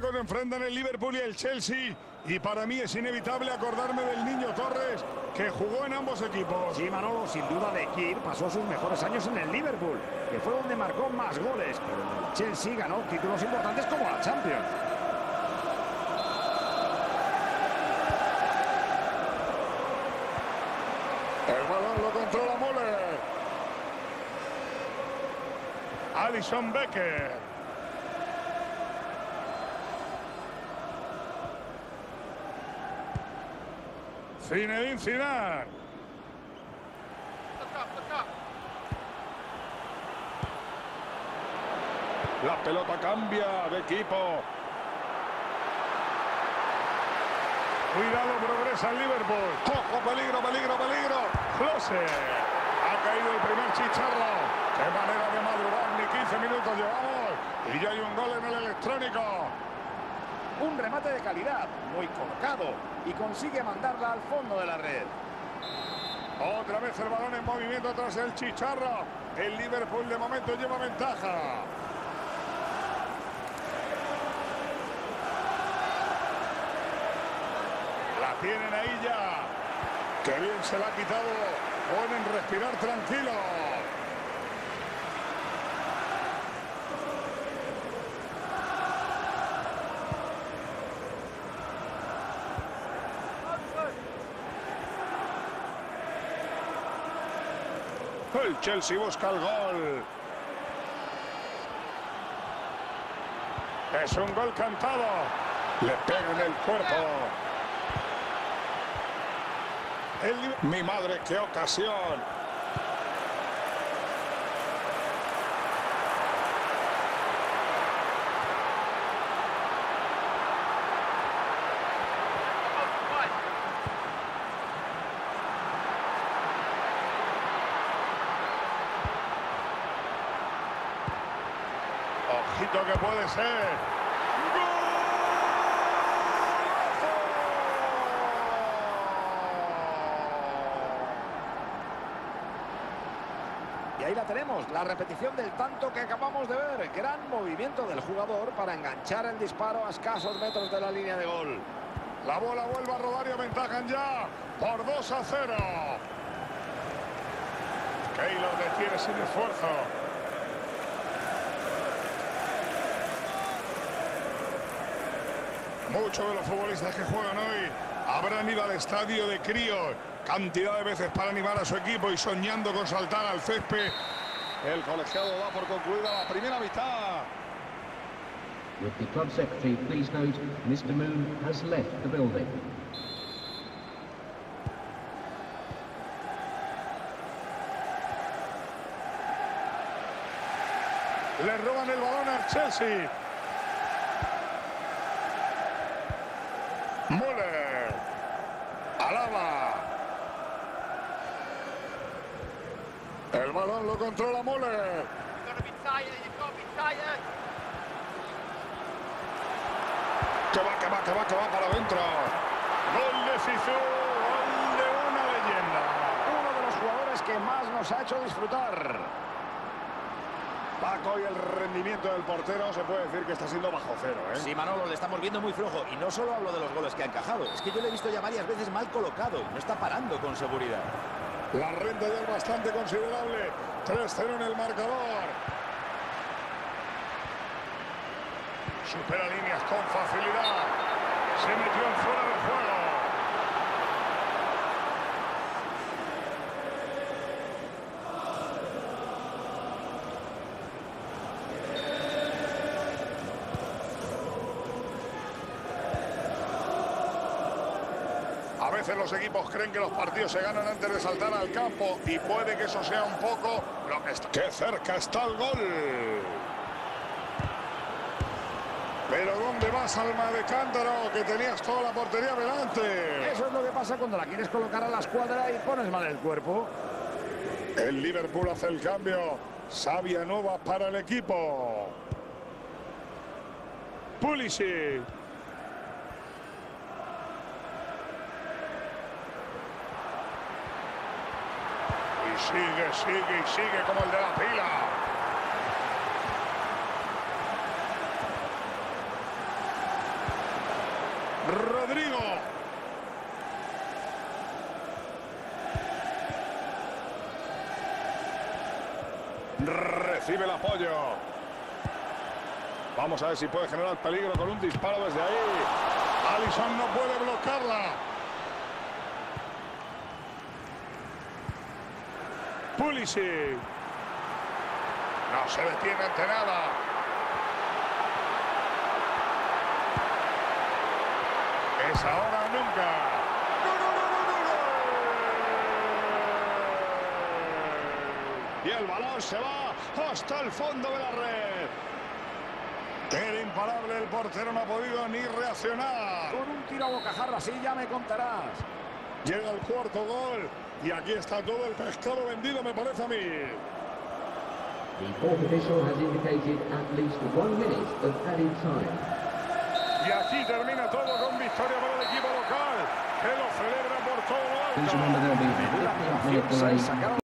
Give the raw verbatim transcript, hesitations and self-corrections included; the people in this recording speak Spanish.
cuando enfrentan el Liverpool y el Chelsea. Y para mí es inevitable acordarme del Niño Torres, que jugó en ambos equipos. Sí, Manolo, sin duda de Keylor pasó sus mejores años en el Liverpool, que fue donde marcó más goles. Pero en el Chelsea ganó títulos importantes como la Champions. El balón lo controla Müller. Alisson Becker. Zinedine Zidane. La pelota cambia de equipo. Cuidado, progresa el Liverpool. ¡Ojo, peligro, peligro, peligro! ¡Close! Ha caído el primer chicharro. ¡Qué manera de madrugar! Ni quince minutos llevamos y ya hay un gol en el electrónico. Un remate de calidad, muy colocado, y consigue mandarla al fondo de la red. Otra vez el balón en movimiento tras el chicharro. El Liverpool de momento lleva ventaja. La tienen ahí ya. Qué bien se la ha quitado. Pueden respirar tranquilo. El Chelsea busca el gol. Es un gol cantado. Le pega en el cuerpo. El... Mi madre, qué ocasión. Que puede ser. ¡Gol! Y ahí la tenemos, la repetición del tanto que acabamos de ver. Gran movimiento del jugador para enganchar el disparo a escasos metros de la línea de gol. La bola vuelve a rodar y aventajan ya por dos a cero. Keylor detiene sin esfuerzo. Muchos de los futbolistas que juegan hoy habrán ido al estadio de críos cantidad de veces para animar a su equipo y soñando con saltar al césped. El colegiado da por concluida la primera mitad. With the club secretary, please note, mister Moon has left the building. Le roban el balón al Chelsea. Müller, alaba. El balón lo controla Müller. Que va, que va, que va, que va para adentro. Gol de Zizou, gol de una leyenda. Uno de los jugadores que más nos ha hecho disfrutar. Paco, y el rendimiento del portero se puede decir que está siendo bajo cero, ¿eh? Sí, Manolo, le estamos viendo muy flojo. Y no solo hablo de los goles que ha encajado. Es que yo le he visto ya varias veces mal colocado. No está parando con seguridad. La renta ya es bastante considerable. tres cero en el marcador. Supera líneas con facilidad. Se metió en fuera de juego. A veces los equipos creen que los partidos se ganan antes de saltar al campo y puede que eso sea un poco lo que está. ¡Qué cerca está el gol! Pero ¿dónde vas, alma de cántaro? Que tenías toda la portería delante. Eso es lo que pasa cuando la quieres colocar a la escuadra y pones mal el cuerpo. El Liverpool hace el cambio. Sabia nueva para el equipo. Pulisic. Sigue, sigue y sigue como el de la pila. Rodrigo. Recibe el apoyo. Vamos a ver si puede generar peligro con un disparo desde ahí. Alisson no puede bloquearla. Pulisic. No se detiene ante nada. Es ahora o nunca. ¡No, no, no, no, no, no! Y el balón se va hasta el fondo de la red. Era imparable, el portero no ha podido ni reaccionar. Con un tiro a bocajarra, así ya me contarás. Llega el cuarto gol y aquí está todo el pescado vendido, me parece a mí. Y aquí termina todo con victoria para el equipo local, que lo celebra por todo lo alto.